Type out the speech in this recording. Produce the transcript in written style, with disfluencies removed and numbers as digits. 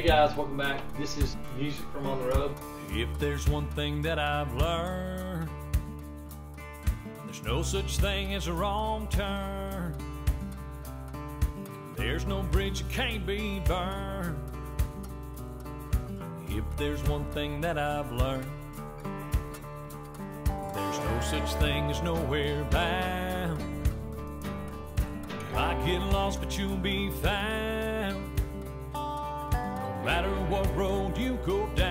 Hey guys, welcome back. This is Music from On The Road. If there's one thing that I've learned, there's no such thing as a wrong turn. There's no bridge that can't be burned. If there's one thing that I've learned, there's no such thing as nowhere bound. You might get lost, but you'll be found. No matter what road you go down.